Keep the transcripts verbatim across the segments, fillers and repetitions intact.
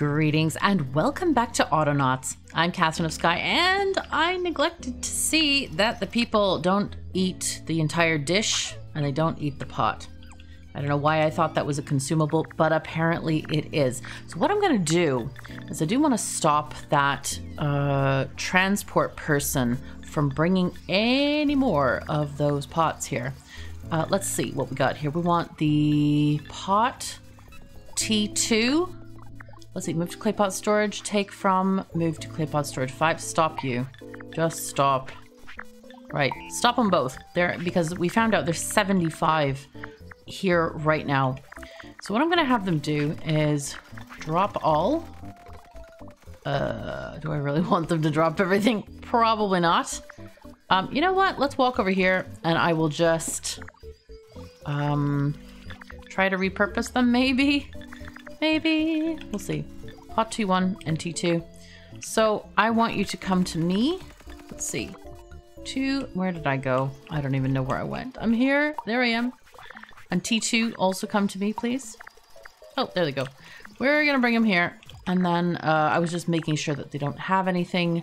Greetings and welcome back to Autonauts. I'm Katherine of Sky, and I neglected to see that the people don't eat the entire dish and they don't eat the pot. I don't know why I thought that was a consumable, but apparently it is. So what I'm gonna do is I do want to stop that uh, transport person from bringing any more of those pots here. Uh, let's see what we got here. We want the pot T two. Let's see, move to clay pot storage, take from, move to clay pot storage five, stop you. Just stop. Right, stop them both. There, because we found out there's seventy-five here right now. So what I'm gonna have them do is drop all. Uh, do I really want them to drop everything? Probably not. Um, you know what? Let's walk over here and I will just um, try to repurpose them maybe. Maybe. We'll see. Pot T one and T two. So I want you to come to me. Let's see. Two. Where did I go? I don't even know where I went. I'm here. There I am. And T two, also come to me, please. Oh, there they go. We're going to bring them here. And then uh, I was just making sure that they don't have anything.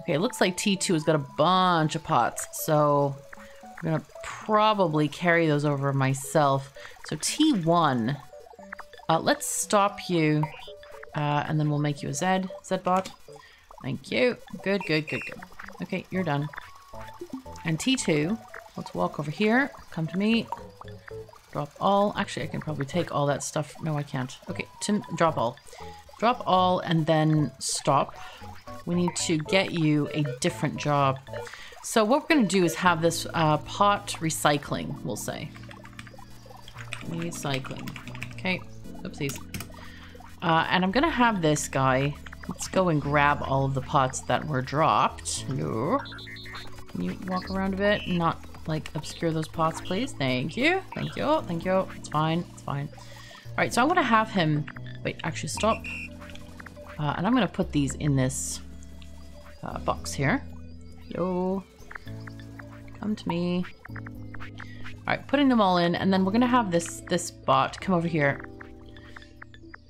Okay, it looks like T two has got a bunch of pots. So I'm going to probably carry those over myself. So T one... Uh, let's stop you, uh, and then we'll make you a Z, Z-bot. Thank you. Good, good, good, good. Okay, you're done. And T two, let's walk over here. Come to me. Drop all. Actually, I can probably take all that stuff. No, I can't. Okay, to, drop all. Drop all and then stop. We need to get you a different job. So what we're going to do is have this uh, pot recycling, we'll say. Recycling. Okay. Oopsies. Uh, and I'm gonna have this guy. Let's go and grab all of the pots that were dropped. Hello. Can you walk around a bit? Not, like, obscure those pots, please? Thank you. Thank you. Thank you. It's fine. It's fine. Alright, so I want to have him... Wait, actually, stop. Uh, and I'm gonna put these in this uh, box here. Hello. Come to me. Alright, putting them all in, and then we're gonna have this, this bot come over here.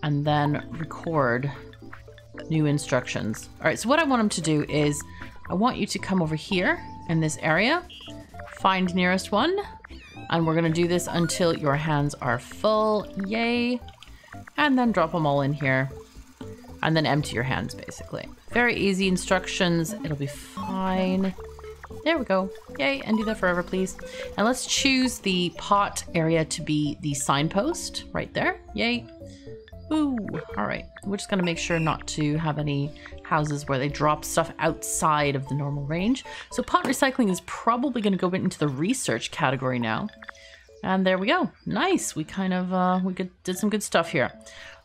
And then record new instructions. All right, so what I want them to do is I want you to come over here in this area, find nearest one, and we're gonna do this until your hands are full, yay. And then drop them all in here and then empty your hands basically. Very easy instructions, it'll be fine. There we go, yay, and do that forever please. And let's choose the pot area to be the signpost right there, yay. Ooh, all right. We're just gonna make sure not to have any houses where they drop stuff outside of the normal range. So pot recycling is probably gonna go into the research category now. And there we go. Nice, we kind of, uh, we did some good stuff here.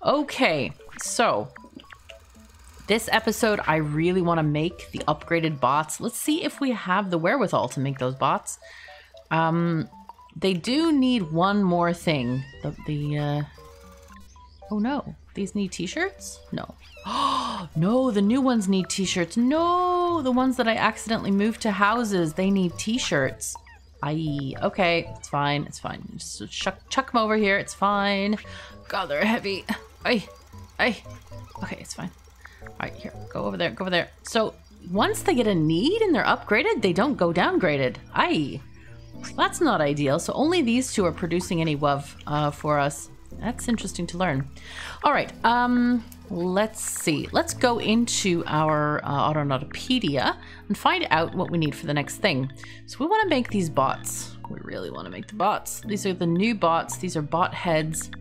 Okay, so this episode, I really wanna make the upgraded bots. Let's see if we have the wherewithal to make those bots. Um, they do need one more thing. The, the uh, Oh no, these need t-shirts? No. Oh, no, the new ones need t-shirts. No, the ones that I accidentally moved to houses, they need t-shirts. Aye, okay, it's fine, it's fine. Just chuck, chuck them over here, it's fine. God, they're heavy. Aye, aye. Okay, it's fine. All right, here, go over there, go over there. So once they get a need and they're upgraded, they don't go downgraded. Aye, that's not ideal. So only these two are producing any W O V uh, for us. That's interesting to learn. All right, um, let's see. Let's go into our uh, Autonautopedia and find out what we need for the next thing. So we want to make these bots. We really want to make the bots. These are the new bots. These are bot heads.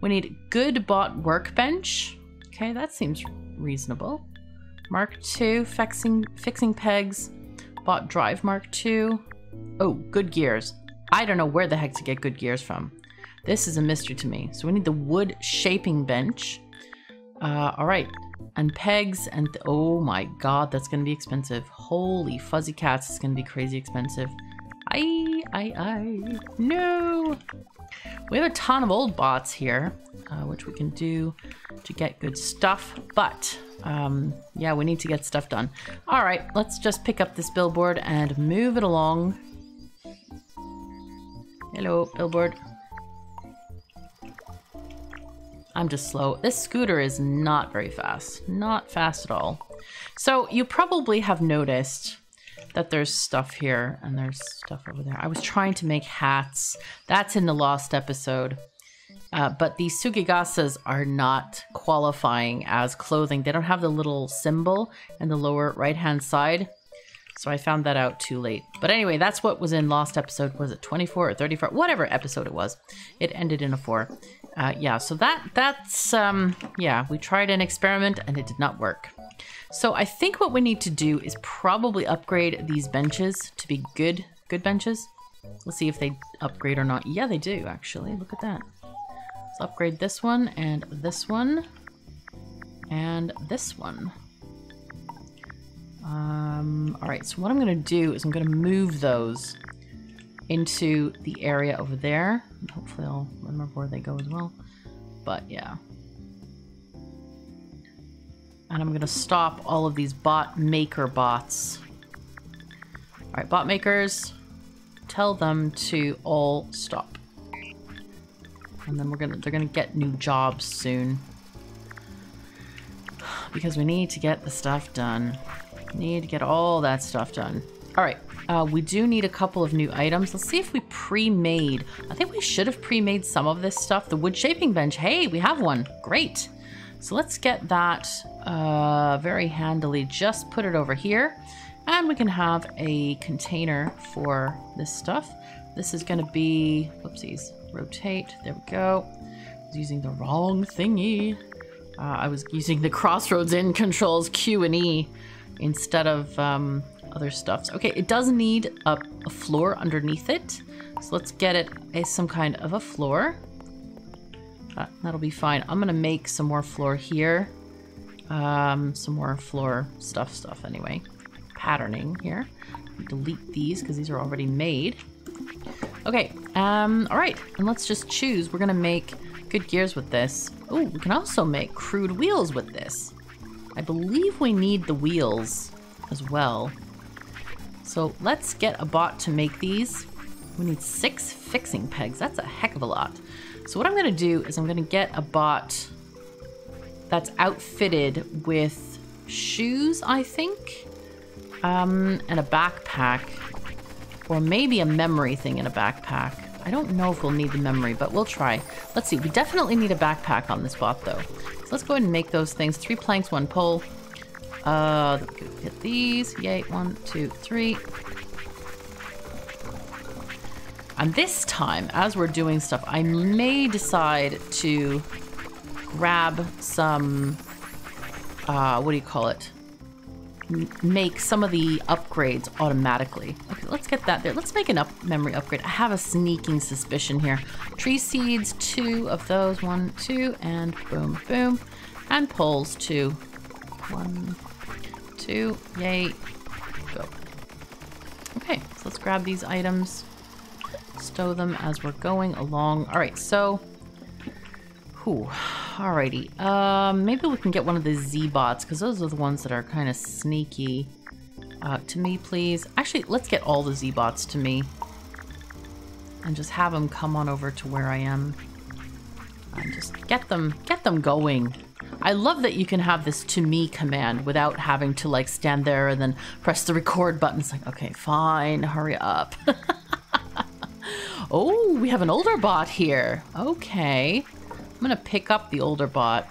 We need good bot workbench. Okay, that seems reasonable. Mark two, fixing, fixing pegs. Bot drive Mark two. Oh, good gears. I don't know where the heck to get good gears from. This is a mystery to me. So we need the wood shaping bench. Uh, all right, and pegs and oh my God, that's gonna be expensive. Holy fuzzy cats, it's gonna be crazy expensive. Aye, aye, aye, no. We have a ton of old bots here, uh, which we can do to get good stuff, but um, yeah, we need to get stuff done. All right, let's just pick up this billboard and move it along. Hello, billboard. I'm just slow. This scooter is not very fast, not fast at all. So you probably have noticed that there's stuff here and there's stuff over there. I was trying to make hats. That's in the lost episode. Uh, but these sugigasas are not qualifying as clothing. They don't have the little symbol in the lower right-hand side. So I found that out too late. But anyway, that's what was in last episode. Was it twenty-four or thirty-four? Whatever episode it was. It ended in a four. Uh, yeah, so that that's, um, yeah, we tried an experiment and it did not work. So I think what we need to do is probably upgrade these benches to be good, good benches. Let's see if they upgrade or not. Yeah, they do actually. Look at that. Let's upgrade this one and this one and this one. Um, all right, so what I'm gonna do is I'm gonna move those into the area over there. Hopefully I'll remember where they go as well, but yeah. And I'm gonna stop all of these bot maker bots. All right, bot makers, tell them to all stop. And then we're gonna, they're gonna get new jobs soon because we need to get the stuff done. We need to get all that stuff done. All right, uh, we do need a couple of new items. Let's see if we pre-made. I think we should have pre-made some of this stuff. The wood shaping bench, hey, we have one, great. So let's get that uh, very handily. Just put it over here and we can have a container for this stuff. This is gonna be, whoopsies, rotate, there we go. I was using the wrong thingy. Uh, I was using the crossroads in controls, Q and E, instead of um, other stuff. Okay, it does need a, a floor underneath it. So let's get it a, some kind of a floor. Uh, that'll be fine. I'm gonna make some more floor here. Um, some more floor stuff stuff anyway. Patterning here. Delete these because these are already made. Okay, um, all right, and let's just choose. We're gonna make good gears with this. Oh, we can also make crude wheels with this. I believe we need the wheels as well. So let's get a bot to make these. We need six fixing pegs. That's a heck of a lot. So what I'm gonna do is I'm gonna get a bot that's outfitted with shoes, I think, um, and a backpack, or maybe a memory thing in a backpack. I don't know if we'll need the memory, but we'll try. Let's see, we definitely need a backpack on this bot though. So let's go ahead and make those things. Three planks, one pole. Uh, hit these, yay, one, two, three. And this time, as we're doing stuff, I may decide to grab some, uh, what do you call it? M make some of the upgrades automatically. Okay, let's get that there. Let's make an up memory upgrade. I have a sneaking suspicion here. Tree seeds, two of those, one, two, and boom, boom. And poles, two. One, two, yay, go. Okay, so let's grab these items. Stow them as we're going along. All right, so, whew, alrighty. Um, maybe we can get one of the Z-bots because those are the ones that are kind of sneaky. Uh, to me, please. Actually, let's get all the Z-bots to me and just have them come on over to where I am and just get them, get them going. I love that you can have this to me command without having to like stand there and then press the record button. It's like, okay, fine, hurry up. Oh, we have an older bot here. Okay. I'm gonna pick up the older bot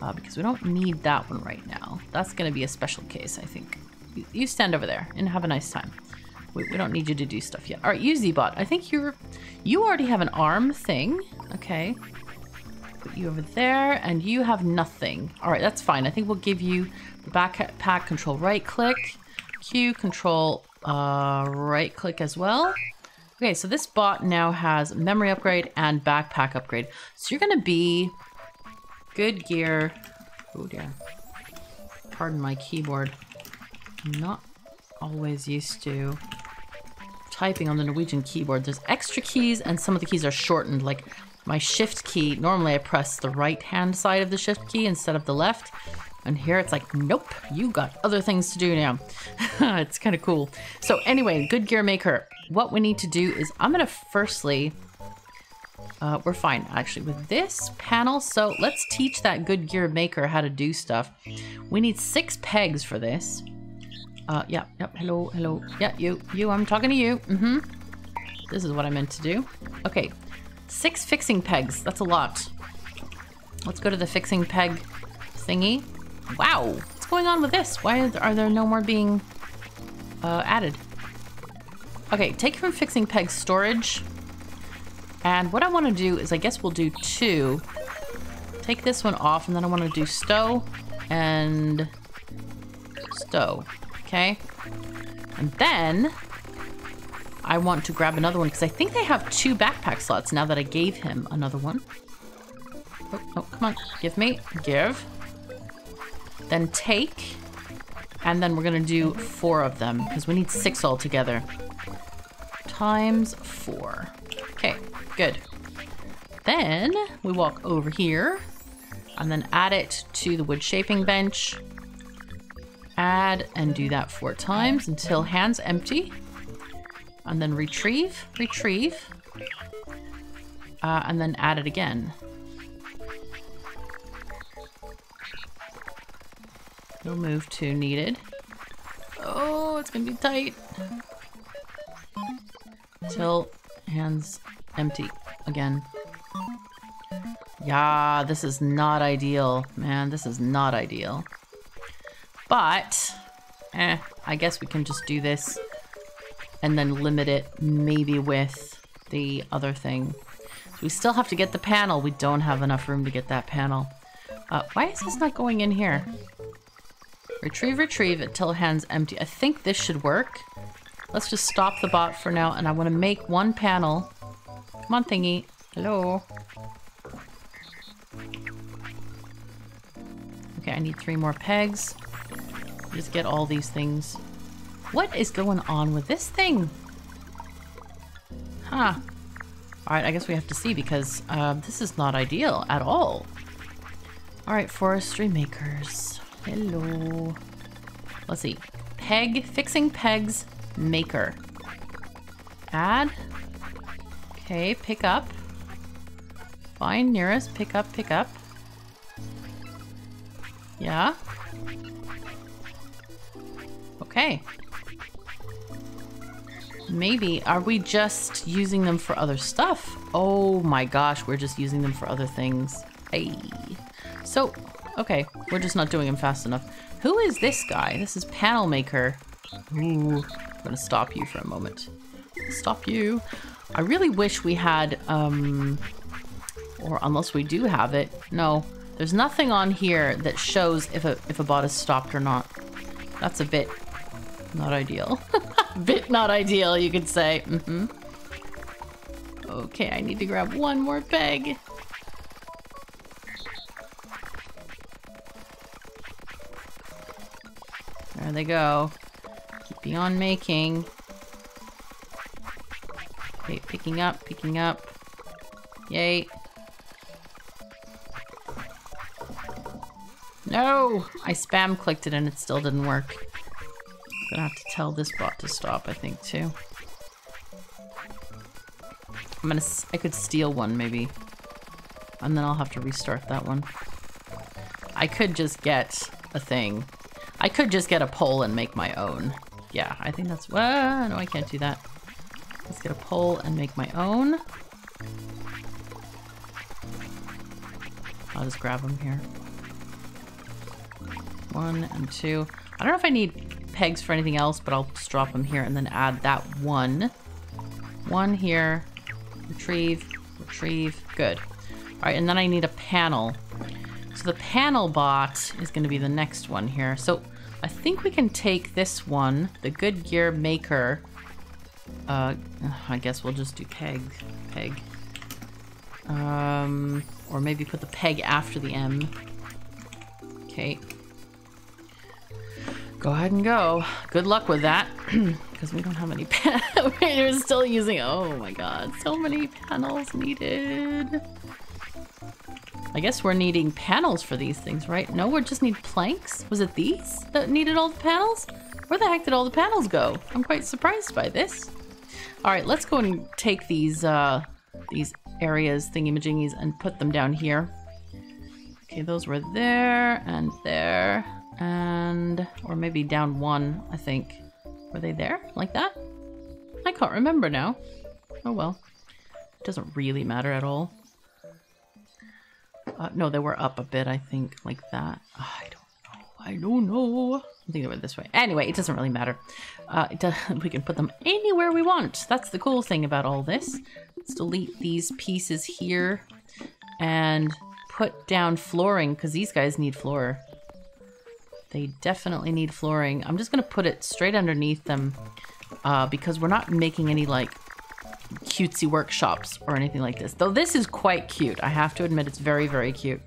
uh, because we don't need that one right now. That's gonna be a special case, I think. You, you stand over there and have a nice time. We, we don't need you to do stuff yet. All right, you Z-bot. I think you're, you already have an arm thing. Okay. Put you over there and you have nothing. All right, that's fine. I think we'll give you the backpack control right click, Q control uh, right click as well. Okay, so this bot now has memory upgrade and backpack upgrade. So you're gonna be good gear. Oh dear. Pardon my keyboard. I'm not always used to typing on the Norwegian keyboard. There's extra keys and some of the keys are shortened. Like my shift key, normally I press the right hand side of the shift key instead of the left. And here it's like, nope, you got other things to do now. It's kind of cool. So anyway, good gear maker. What we need to do is I'm gonna firstly Uh, we're fine, actually, with this panel. So let's teach that good gear maker how to do stuff. We need six pegs for this. Uh, yeah, yep, yeah, hello, hello. Yeah, you, you, I'm talking to you. Mm-hmm. This is what I meant to do. Okay, six fixing pegs. That's a lot. Let's go to the fixing peg thingy. Wow, what's going on with this? Why are there, are there no more being uh, added? Okay, take from fixing peg storage. And what I want to do is, I guess we'll do two. Take this one off, and then I want to do stow and stow. Okay. And then I want to grab another one because I think they have two backpack slots now that I gave him another one. Oh, oh, come on. Give me. Give. Then take. And then we're going to do four of them because we need six altogether. Times four. Okay, good. Then we walk over here and then add it to the wood shaping bench. Add and do that four times until hands empty. And then retrieve, retrieve. Uh, and then add it again. No move to needed. Oh, it's gonna be tight. Till hands empty again. Yeah, this is not ideal. Man, this is not ideal. But, eh, I guess we can just do this and then limit it maybe with the other thing. So we still have to get the panel. We don't have enough room to get that panel. Uh, why is this not going in here? Retrieve, retrieve until hands empty. I think this should work. Let's just stop the bot for now, and I want to make one panel. Come on, thingy. Hello. Okay, I need three more pegs. Just get all these things. What is going on with this thing? Huh. All right, I guess we have to see because uh, this is not ideal at all. All right, forestry makers. Hello. Let's see. Peg, fixing pegs, maker. Add. Okay, pick up. Find nearest, pick up, pick up. Yeah. Okay. Maybe. Are we just using them for other stuff? Oh my gosh, we're just using them for other things. Hey. So, okay. We're just not doing them fast enough. Who is this guy? This is panel maker. Ooh. I'm gonna stop you for a moment. Stop you. I really wish we had, um, or unless we do have it. No. There's nothing on here that shows if a, if a bot is stopped or not. That's a bit... not ideal. Bit not ideal, you could say. Mm-hmm. Okay, I need to grab one more peg. There they go. Keep on making. Okay, picking up, picking up. Yay. No! I spam clicked it and it still didn't work. Gonna have to tell this bot to stop, I think, too. I'm gonna... S I could steal one, maybe. And then I'll have to restart that one. I could just get a thing. I could just get a pole and make my own. Yeah, I think that's... Well, no, I can't do that. Let's get a pole and make my own. I'll just grab them here. One and two. I don't know if I need... pegs for anything else, but I'll just drop them here and then add that one. One here. Retrieve. Retrieve. Good. Alright, and then I need a panel. So the panel bot is going to be the next one here. So I think we can take this one, the good gear maker. Uh, I guess we'll just do peg. Peg. Um, or maybe put the peg after the M. Okay. Go ahead and go. Good luck with that, because we don't have any panels. We're still using, oh my god, so many panels needed. I guess we're needing panels for these things, right? No, we just need planks? Was it these that needed all the panels? Where the heck did all the panels go? I'm quite surprised by this. All right, let's go and take these, uh, these areas, thingy-majingies, and put them down here. Okay, those were there and there and, or maybe down one, I think. Were they there like that? I can't remember now. Oh well, it doesn't really matter at all. Uh, no, they were up a bit, I think, like that. I don't know. I don't know. I think they were this way. Anyway, it doesn't really matter. Uh, it does, we can put them anywhere we want. That's the cool thing about all this. Let's delete these pieces here and put down flooring, because these guys need floor. They definitely need flooring. I'm just going to put it straight underneath them uh, because we're not making any like cutesy workshops or anything like this. Though this is quite cute. I have to admit it's very, very cute.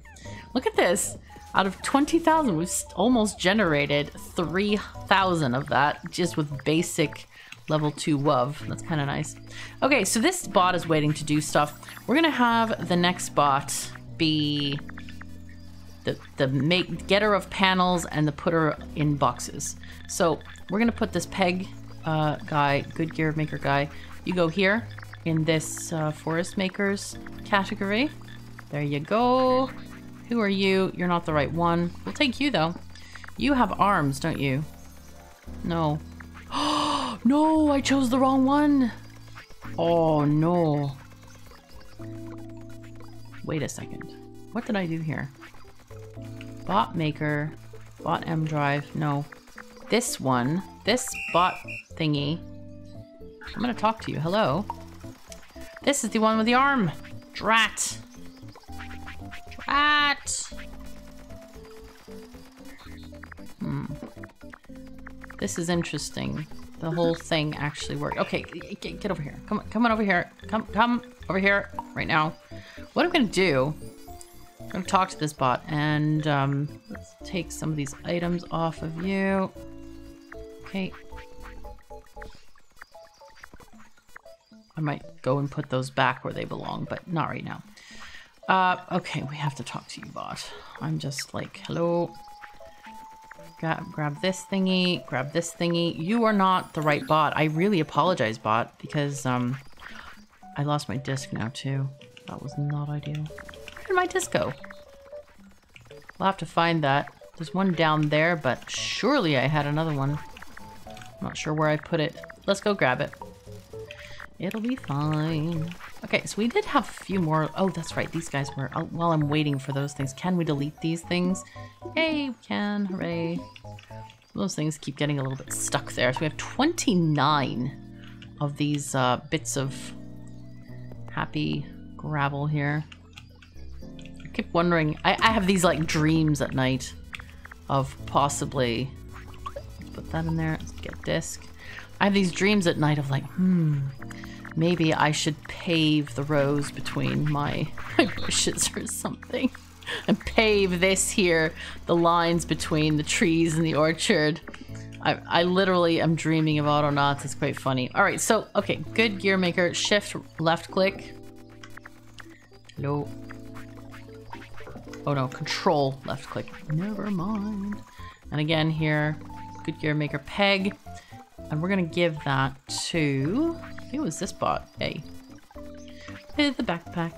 Look at this. Out of twenty thousand, we've almost generated three thousand of that just with basic level two W O V. That's kind of nice. Okay, so this bot is waiting to do stuff. We're going to have the next bot be the, the make, getter of panels and the putter in boxes. So we're going to put this peg uh, guy, good gear maker guy. You go here in this uh, forest makers category. There you go. Who are you? You're not the right one. We'll take you though. You have arms, don't you? No. No, I chose the wrong one. Oh no. Wait a second. What did I do here? Bot maker, bot M drive. No, this one, this bot thingy. I'm gonna talk to you. Hello. This is the one with the arm. Drat. At. Hmm. This is interesting. The whole thing actually worked. Okay, get, get over here. Come on, come on over here. Come, come over here right now. What I'm gonna do? I'm gonna talk to this bot and um, let's take some of these items off of you. Okay. I might go and put those back where they belong, but not right now. Uh, okay, we have to talk to you, bot. I'm just like, hello. Grab, grab this thingy, grab this thingy. You are not the right bot. I really apologize, bot, because um, I lost my disc now too. That was not ideal. Where did my disc go? We'll have to find that. There's one down there, but surely I had another one. I'm not sure where I put it. Let's go grab it. It'll be fine. Okay, so we did have a few more. Oh, that's right. These guys were... Oh, while I'm waiting for those things, can we delete these things? Hey, we can. Hooray. Those things keep getting a little bit stuck there. So we have twenty-nine of these uh, bits of happy gravel here. I keep wondering... I, I have these, like, dreams at night of possibly... Let's put that in there. Let's get disc. I have these dreams at night of, like, hmm... maybe I should pave the rows between my, my bushes or something. And pave this here, the lines between the trees and the orchard. I, I literally am dreaming of Autonauts. It's quite funny. All right, so, okay, good gear maker. Shift, left click. Hello. Oh no, control, left click. Never mind. And again here, good gear maker peg. And we're gonna give that to... I think it was this bot. Hey. With the backpack.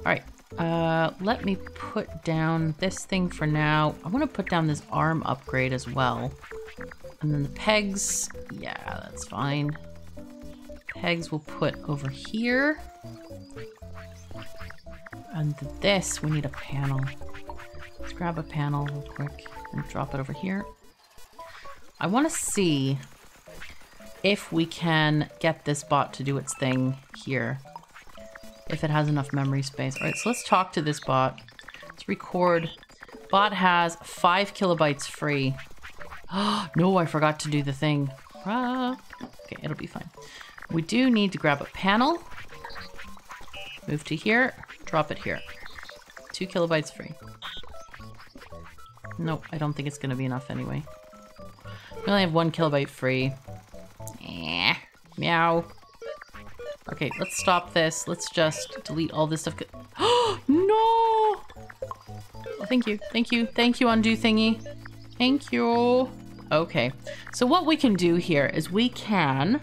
Alright. Uh, let me put down this thing for now. I want to put down this arm upgrade as well. And then the pegs. Yeah, that's fine. Pegs we'll put over here. And this, we need a panel. Let's grab a panel real quick and drop it over here. I want to see... if we can get this bot to do its thing here. If it has enough memory space. All right, so let's talk to this bot. Let's record. Bot has five kilobytes free. Oh, no, I forgot to do the thing. Ah. Okay, it'll be fine. We do need to grab a panel. Move to here, drop it here. Two kilobytes free. Nope, I don't think it's gonna be enough anyway. We only have one kilobyte free. Meow. Okay, let's stop this. Let's just delete all this stuff. Oh, no! Well, thank you. Thank you. Thank you, undo thingy. Thank you. Okay. So what we can do here is we can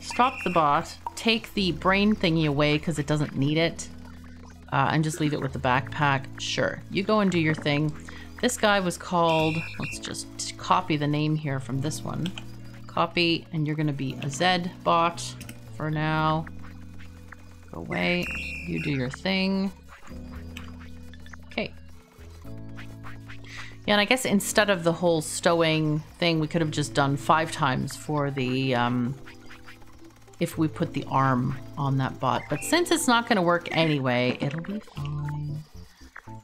stop the bot, take the brain thingy away because it doesn't need it, uh, and just leave it with the backpack, sure. You go and do your thing. This guy was called, let's just copy the name here from this one. Copy, and you're gonna be a Z bot for now. Go away, you do your thing. Okay. Yeah, and I guess instead of the whole stowing thing, we could have just done five times for the, um, if we put the arm on that bot. But since it's not gonna work anyway, it'll be fine.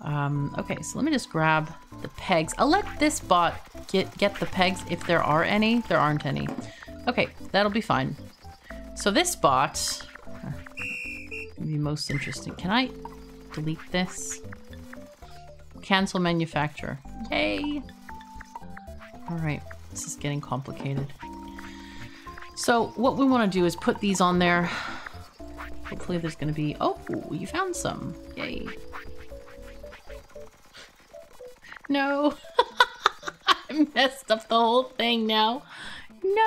Um, okay, so let me just grab the pegs. I'll let this bot get, get the pegs if there are any. There aren't any. Okay, that'll be fine. So this bot... Uh, be most interesting. Can I delete this? Cancel manufacturer. Yay! Alright, this is getting complicated. So what we want to do is put these on there. Hopefully there's going to be... Oh, you found some. Yay. No. I messed up the whole thing now. No.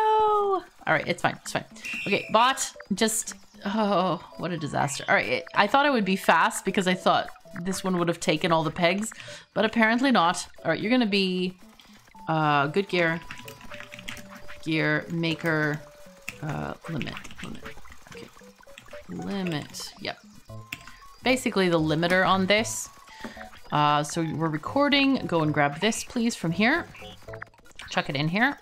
All right, it's fine. It's fine. Okay, bot, just... Oh, what a disaster. All right, it, I thought I would be fast because I thought this one would have taken all the pegs, but apparently not. All right, you're going to be uh, good gear, gear maker, uh, limit, limit. Okay, limit. Yep. Basically the limiter on this. Uh, so we're recording. Go and grab this, please, from here. Chuck it in here.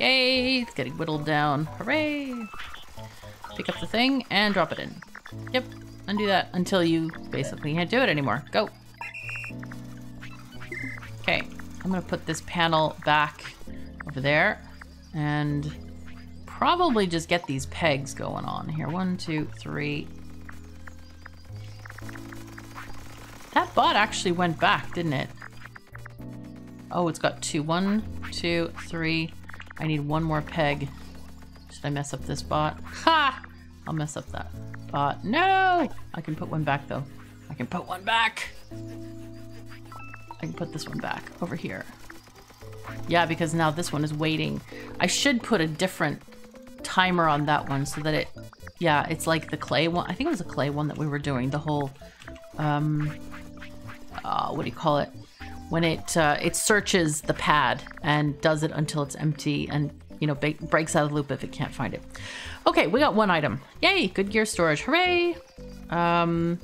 Yay! It's getting whittled down. Hooray! Pick up the thing and drop it in. Yep. Undo that until you basically can't do it anymore. Go! Okay. I'm gonna put this panel back over there and probably just get these pegs going on here. One, two, three... That bot actually went back, didn't it? Oh, it's got two. One, two, three. I need one more peg. Should I mess up this bot? Ha! I'll mess up that bot. No! I can put one back, though. I can put one back! I can put this one back over here. Yeah, because now this one is waiting. I should put a different timer on that one so that it... Yeah, it's like the clay one. I think it was a clay one that we were doing. The whole... Um... Uh, what do you call it? When it uh, it searches the pad and does it until it's empty and, you know, breaks out of the loop if it can't find it. Okay, we got one item. Yay, good gear storage, hooray! Um,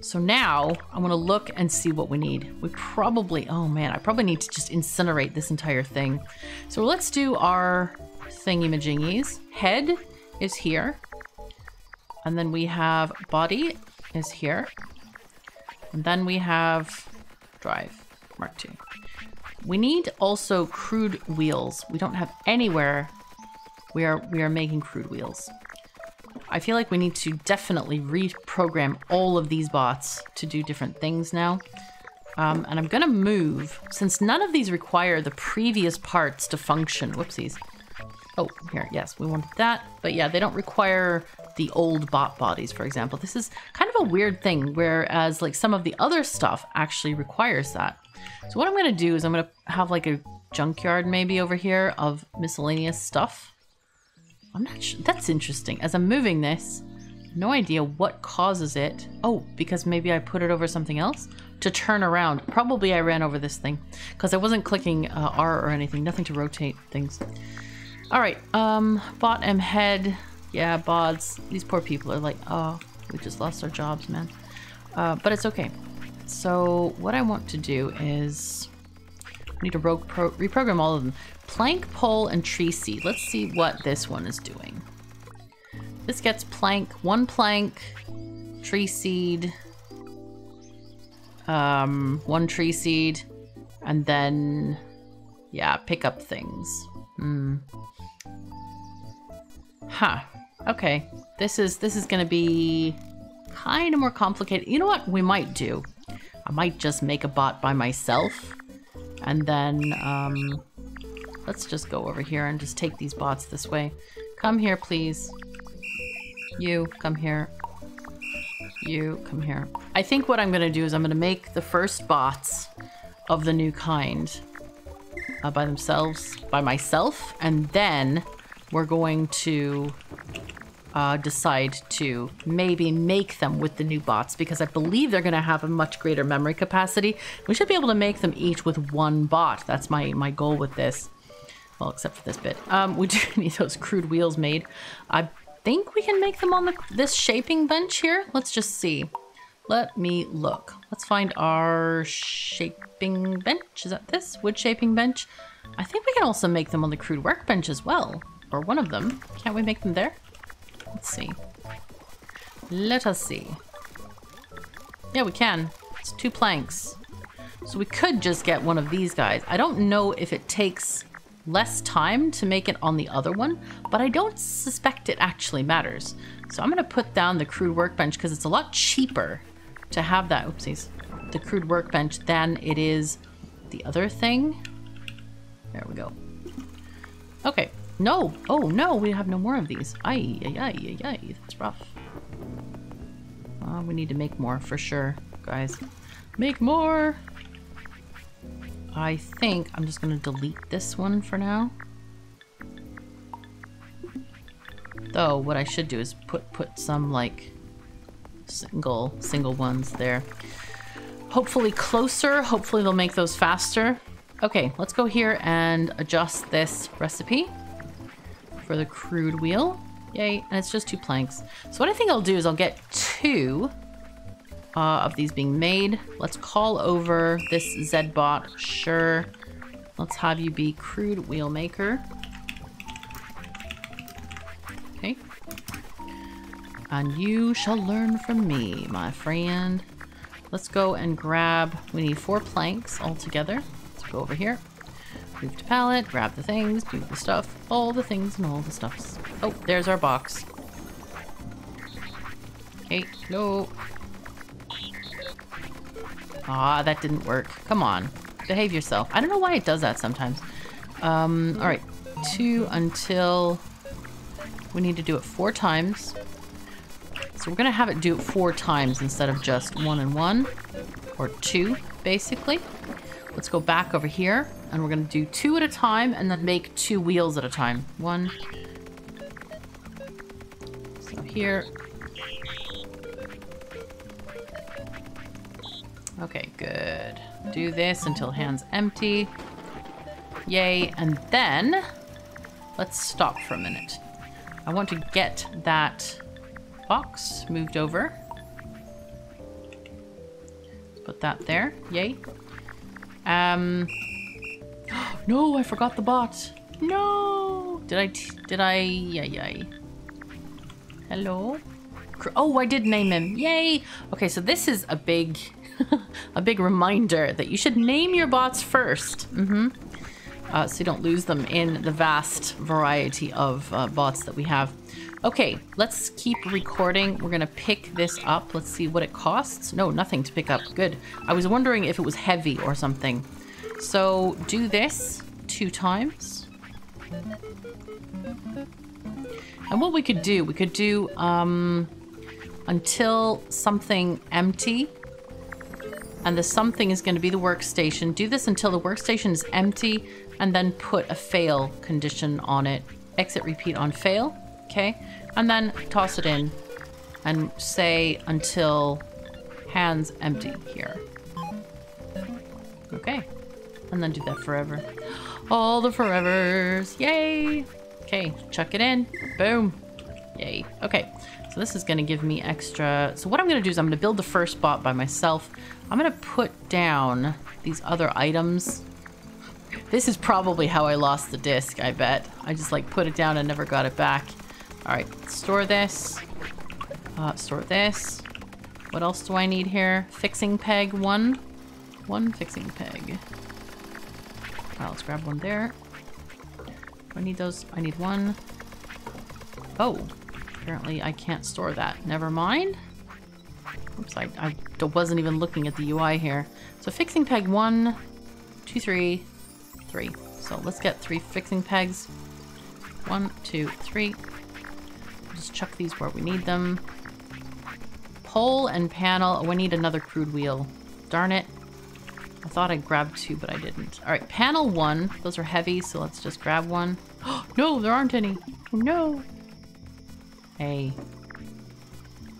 so now I'm gonna look and see what we need. We probably, oh man, I probably need to just incinerate this entire thing. So let's do our thingy-majingies. Head is here. And then we have body is here. And then we have drive, Mark two. We need also crude wheels. We don't have anywhere we are, we are making crude wheels. I feel like we need to definitely reprogram all of these bots to do different things now. Um, and I'm gonna move, since none of these require the previous parts to function. Whoopsies. Oh, here, yes, we wanted that. But yeah, they don't require the old bot bodies, for example. This is kind of a weird thing, whereas like some of the other stuff actually requires that. So what I'm gonna do is I'm gonna have like a junkyard maybe over here of miscellaneous stuff. I'm not sure, that's interesting. As I'm moving this, no idea what causes it. Oh, because maybe I put it over something else to turn around. Probably I ran over this thing because I wasn't clicking uh, R or anything, nothing to rotate things. All right, um, bot M head. Yeah, bods. These poor people are like, oh, we just lost our jobs, man. Uh, but it's okay. So what I want to do is I need to ro pro reprogram all of them. Plank, pole, and tree seed. Let's see what this one is doing. This gets plank, one plank, tree seed, um, one tree seed, and then, yeah, pick up things. Hmm. Huh. Okay. This is this is gonna be kind of more complicated. You know what we might do? I might just make a bot by myself, and then um, let's just go over here and just take these bots this way. Come here, please. You come here. You come here. I think what I'm gonna do is I'm gonna make the first bots of the new kind uh, by themselves, by myself, and then we're going to uh, decide to maybe make them with the new bots, because I believe they're going to have a much greater memory capacity. We should be able to make them each with one bot. That's my, my goal with this. Well, except for this bit. Um, we do need those crude wheels made. I think we can make them on the, this shaping bench here. Let's just see. Let me look. Let's find our shaping bench. Is that this? Wood shaping bench. I think we can also make them on the crude workbench as well. Or one of them. Can't we make them there? Let's see. Let us see. Yeah, we can. It's two planks. So we could just get one of these guys. I don't know if it takes less time to make it on the other one, but I don't suspect it actually matters. So I'm going to put down the crude workbench because it's a lot cheaper to have that, oopsies, the crude workbench than it is the other thing. There we go. Okay. No. Oh, no. We have no more of these. Aye, aye, aye, aye, aye. That's rough. Uh, we need to make more for sure, guys. Make more! I think I'm just going to delete this one for now. Though, what I should do is put put some, like, single, single ones there. Hopefully closer. Hopefully they'll make those faster. Okay, let's go here and adjust this recipe for the crude wheel. Yay, and it's just two planks. So what I think I'll do is I'll get two uh, of these being made. Let's call over this Z bot, sure. Let's have you be crude wheel maker. Okay. And you shall learn from me, my friend. Let's go and grab, we need four planks altogether. Go over here, move to pallet, grab the things, do the stuff, all the things and all the stuffs. Oh, there's our box. Okay, no. Ah, that didn't work. Come on, behave yourself. I don't know why it does that sometimes. Um, all right, two until we need to do it four times. So we're gonna have it do it four times instead of just one and one, or two, basically. Let's go back over here, and we're going to do two at a time, and then make two wheels at a time. One. So here. Okay, good. Do this until hand's empty. Yay. And then, let's stop for a minute. I want to get that box moved over. Put that there. Yay. Um, no, I forgot the bot. No, did I, t did I, yay, yay. Hello? Oh, I did name him. Yay. Okay. So this is a big, a big reminder that you should name your bots first. Mm-hmm. Uh, so you don't lose them in the vast variety of uh, bots that we have. Okay. Let's keep recording. We're going to pick this up. Let's see what it costs. No, nothing to pick up. Good. I was wondering if it was heavy or something. So do this two times. And what we could do, we could do um, until something empty. And the something is going to be the workstation. Do this until the workstation is empty, and then put a fail condition on it. Exit repeat on fail. Okay. And then toss it in and say until hands empty here. Okay. And then do that forever. All the forevers. Yay. Okay. Chuck it in. Boom. Yay. Okay. So this is going to give me extra. So what I'm going to do is I'm going to build the first bot by myself. I'm going to put down these other items. This is probably how I lost the disc, I bet. I just like put it down and never got it back. All right, store this. Uh, store this. What else do I need here? Fixing peg one. One fixing peg. Well, let's grab one there. Do I need those? I need one. Oh. Apparently I can't store that. Never mind. Oops, I, I wasn't even looking at the U I here. So fixing peg one, two, three, three. So let's get three fixing pegs. One, two, three. We'll just chuck these where we need them. Pole and panel. Oh, we need another crude wheel. Darn it. I thought I grabbed two, but I didn't. All right, panel one. Those are heavy, so let's just grab one. No, there aren't any. Oh, no. Hey.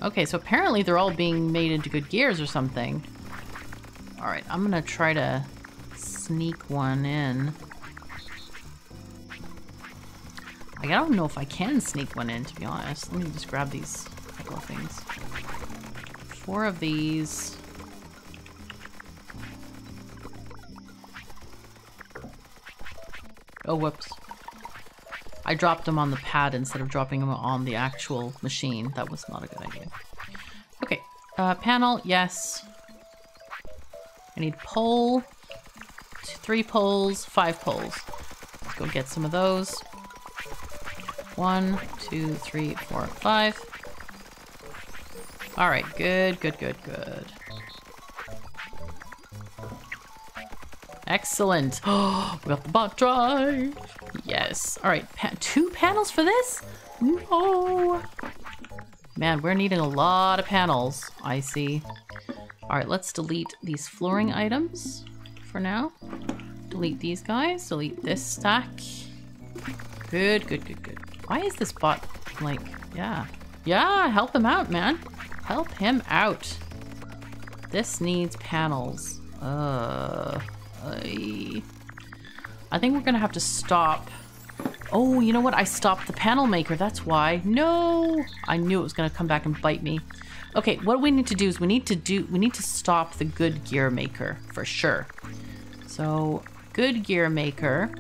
Okay, so apparently they're all being made into good gears or something. All right, I'm gonna try to sneak one in. I don't know if I can sneak one in, to be honest. Let me just grab these couple of things. Four of these. Oh, whoops. I dropped them on the pad instead of dropping them on the actual machine. That was not a good idea. Okay, uh, panel, yes. I need pole, two, three poles, five poles. Let's go get some of those. One, two, three, four, five. All right, good, good, good, good. Excellent. Oh, we got the bot drive. Yes. All right, pa two panels for this? No. Man, we're needing a lot of panels. I see. All right, let's delete these flooring items for now. Delete these guys. Delete this stack. Good, good, good, good. Why is this bot like, yeah. Yeah, help him out, man. Help him out. This needs panels. Uh, I, I think we're gonna have to stop. Oh, you know what? I stopped the panel maker. That's why. No, I knew it was gonna come back and bite me. Okay, what we need to do is we need to do we need to stop the good gear maker for sure. So good gear maker.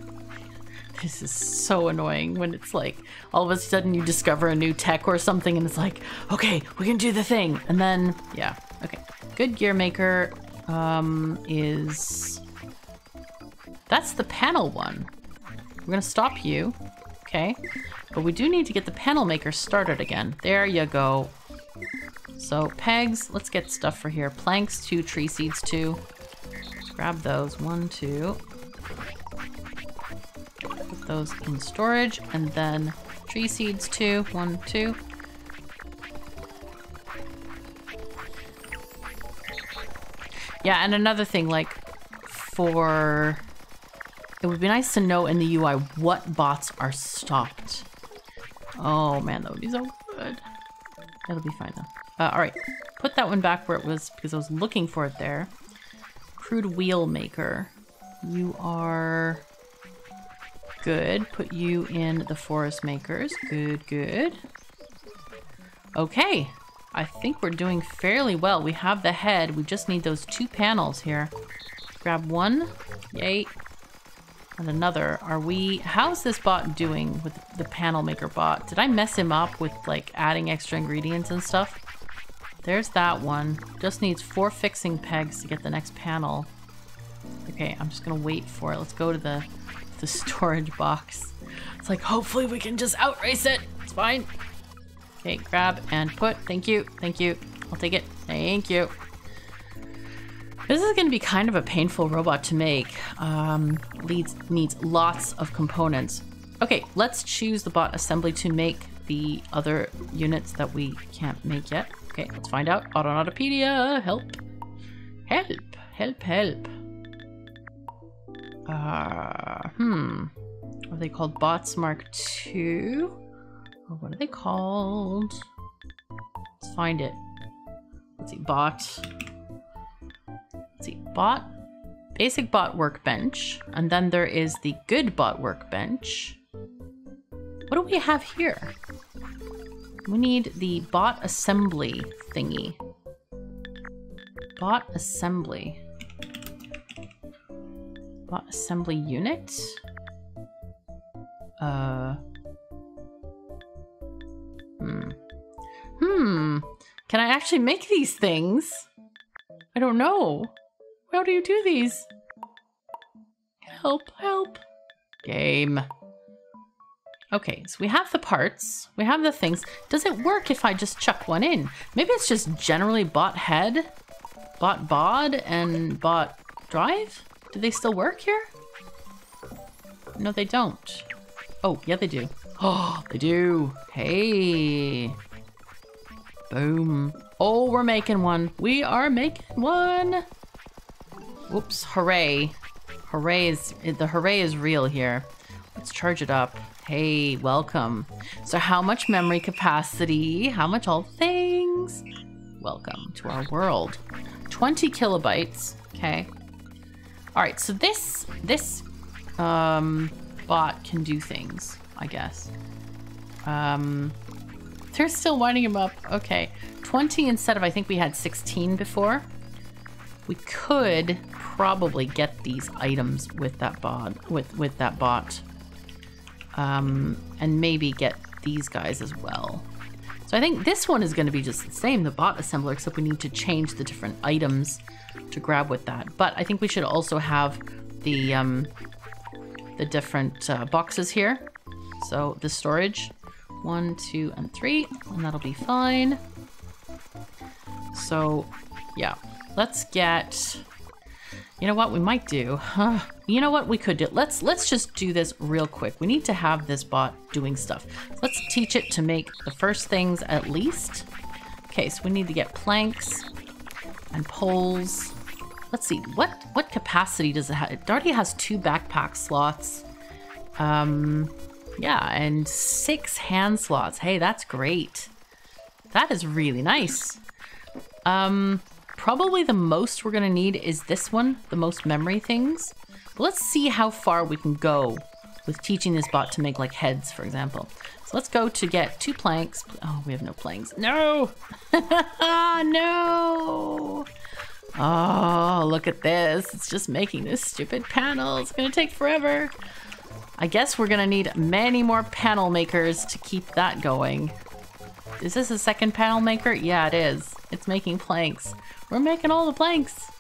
This is so annoying when it's like all of a sudden you discover a new tech or something and it's like, okay, we can do the thing. And then, yeah, okay. Good gear maker um, is, that's the panel one. We're gonna stop you, okay? But we do need to get the panel maker started again. There you go. So pegs, let's get stuff for here. Planks, two, tree seeds, two. Let's grab those, one, two. Those in storage, and then tree seeds too. One, two. Yeah, and another thing, like, for... it would be nice to know in the U I what bots are stopped. Oh man, that would be so good. That'll be fine though. Uh, all right, put that one back where it was because I was looking for it there. Crude wheel maker. You are... good. Put you in the forest makers. Good, good. Okay. I think we're doing fairly well. We have the head. We just need those two panels here. Grab one. Yay. And another. Are we... how's this bot doing with the panel maker bot? Did I mess him up with, like, adding extra ingredients and stuff? There's that one. Just needs four fixing pegs to get the next panel. Okay, I'm just gonna wait for it. Let's go to the... the storage box. It's like, hopefully we can just outrace it. It's fine. Okay, grab and put. Thank you. Thank you. I'll take it. Thank you. This is going to be kind of a painful robot to make. Um, leads, needs lots of components. Okay, let's choose the bot assembly to make the other units that we can't make yet. Okay, let's find out. Autonautopedia, help. Help. Help, help. Uh, hmm. Are they called bots mark two? Or what are they called? Let's find it. Let's see, bot. Let's see, bot. Basic bot workbench. And then there is the good bot workbench. What do we have here? We need the bot assembly thingy. Bot assembly. Bot assembly unit? Uh. Hmm. Hmm. Can I actually make these things? I don't know. How do you do these? Help, help. Game. Okay, so we have the parts. We have the things. Does it work if I just chuck one in? Maybe it's just generally bot head, bot bod, and bot drive? Do they still work here? No, they don't. Oh, yeah, they do. Oh, they do. Hey. Boom. Oh, we're making one. We are making one. Whoops, hooray. Hooray is, the hooray is real here. Let's charge it up. Hey, welcome. So how much memory capacity? How much all things? Welcome to our world. twenty kilobytes, okay. All right, so this, this um, bot can do things, I guess. Um, they're still winding him up, okay. twenty instead of, I think we had sixteen before. We could probably get these items with that bot, with, with that bot. Um, and maybe get these guys as well. So I think this one is going to be just the same, the bot assembler, except we need to change the different items to grab with that. But I think we should also have the, um, the different uh, boxes here. So the storage, one, two, and three, and that'll be fine. So yeah. Let's get, you know what we might do, huh? You know what we could do? Let's let's just do this real quick. We need to have this bot doing stuff. Let's teach it to make the first things at least. Okay, so we need to get planks and poles. Let's see, what, what capacity does it have? It already has two backpack slots. Um, yeah, and six hand slots. Hey, that's great. That is really nice. Um... Probably the most we're gonna need is this one, the most memory things. But let's see how far we can go with teaching this bot to make like heads, for example. So let's go to get two planks. Oh, we have no planks. No! No! Oh, look at this. It's just making this stupid panel. It's gonna take forever. I guess we're gonna need many more panel makers to keep that going. Is this a second panel maker? Yeah, it is. It's making planks. We're making all the planks.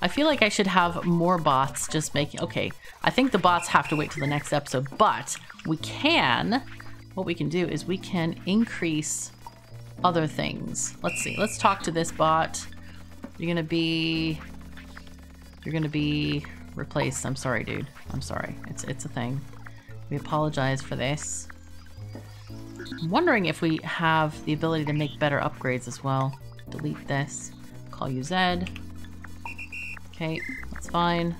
I feel like I should have more bots just making... Okay, I think the bots have to wait till the next episode, but we can... What we can do is we can increase other things. Let's see. Let's talk to this bot. You're gonna be... You're gonna be replaced. I'm sorry, dude. I'm sorry. It's, it's a thing. We apologize for this. I'm wondering if we have the ability to make better upgrades as well. Delete this. Call you Zed. Okay, that's fine.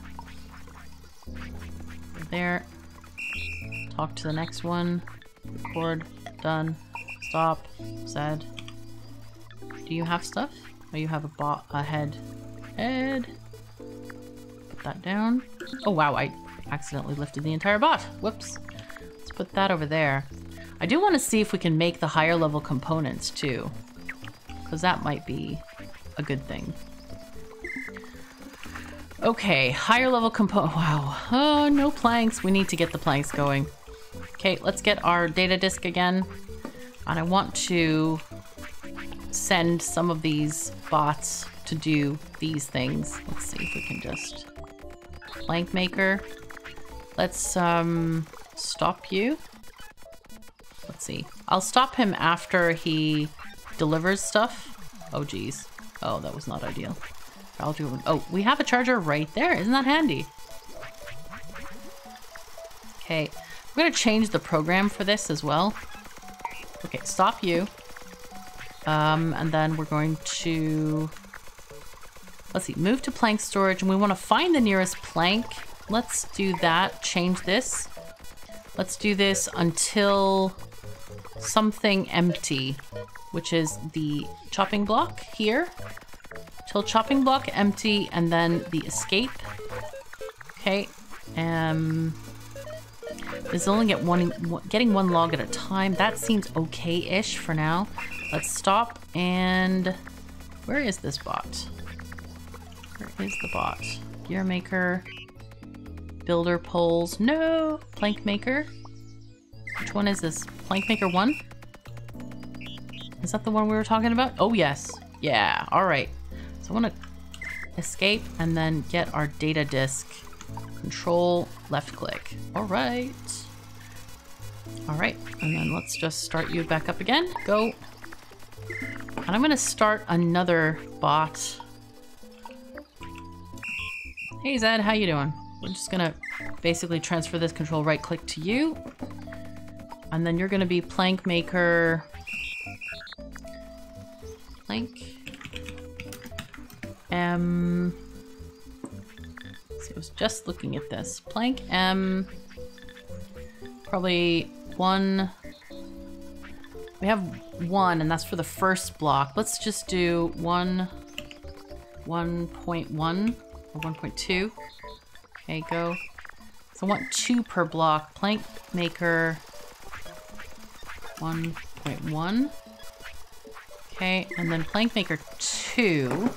Go there. Talk to the next one. Record. Done. Stop. Zed. Do you have stuff? Oh, you have a bot, a head. Head. Put that down. Oh wow, I accidentally lifted the entire bot. Whoops. Let's put that over there. I do want to see if we can make the higher level components too, because that might be a good thing. Okay, higher level component. Wow. Oh, no planks. We need to get the planks going. Okay, let's get our data disk again. And I want to send some of these bots to do these things. Let's see if we can just plank maker. Let's um, stop you. Let's see. I'll stop him after he delivers stuff. Oh, geez. Oh, that was not ideal. I'll do it. Oh, we have a charger right there. Isn't that handy? Okay. We're going to change the program for this as well. Okay, stop you. Um, and then we're going to... Let's see. Move to plank storage. And we want to find the nearest plank. Let's do that. Change this. Let's do this until... something empty, which is the chopping block here. Till chopping block empty, and then the escape. Okay. Um, this only get one, getting one log at a time. That seems okay-ish for now. Let's stop and where is this bot? Where is the bot? Gear maker, builder poles. No, plank maker. Which one is this? Plank maker one? Is that the one we were talking about? Oh, yes. Yeah. All right. So I want to escape and then get our data disk. Control left click. All right. All right. And then let's just start you back up again. Go. And I'm going to start another bot. Hey, Zed. How you doing? We're just going to basically transfer this control right click to you. And then you're going to be plank maker, plank, um, was just looking at this. Plank M, probably one. We have one, and that's for the first block. Let's just do one, one point one or one point two. Okay, go. So I want two per block. Plank maker, one point one. Okay, and then plank maker two.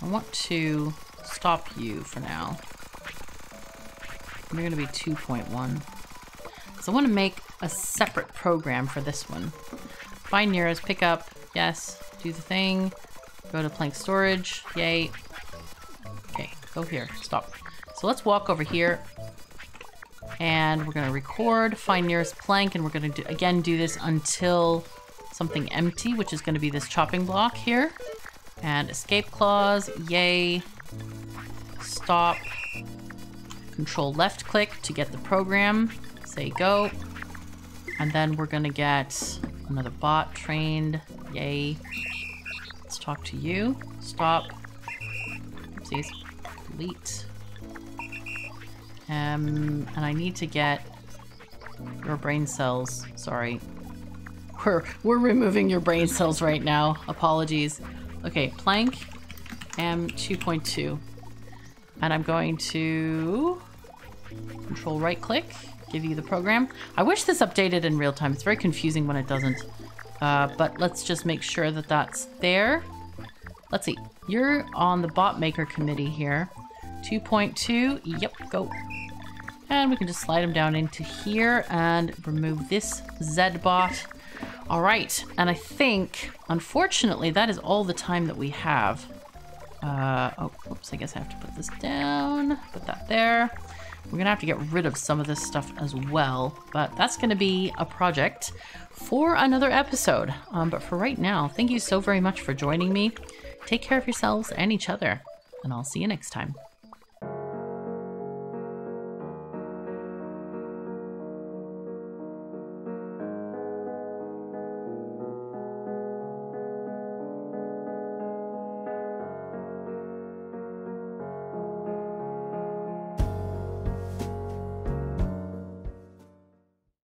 I want to stop you for now. They're gonna be two point one. So I wanna make a separate program for this one. Find Nero's, pick up, yes, do the thing. Go to plank storage, yay. Okay, go here, stop. So let's walk over here and we're gonna record, find nearest plank, and we're gonna do, again do this until something empty, which is gonna be this chopping block here. And escape clause, yay, stop, control left click to get the program, say go, and then we're gonna get another bot trained, yay, let's talk to you, stop, oopsies, delete, um, and I need to get your brain cells, sorry, we're, we're removing your brain cells right now, apologies. Okay, plank M two point two. And I'm going to control right click, give you the program. I wish this updated in real time. It's very confusing when it doesn't. Uh, but let's just make sure that that's there. Let's see, you're on the bot maker committee here. two point two, yep, go. And we can just slide them down into here and remove this Z bot. All right, and I think, unfortunately, that is all the time that we have. Uh, oh, whoops, I guess I have to put this down, put that there. We're gonna have to get rid of some of this stuff as well, but that's gonna be a project for another episode. Um, but for right now, thank you so very much for joining me. Take care of yourselves and each other, and I'll see you next time.